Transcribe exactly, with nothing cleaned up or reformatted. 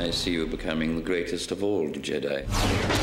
I see you becoming the greatest of all Jedi.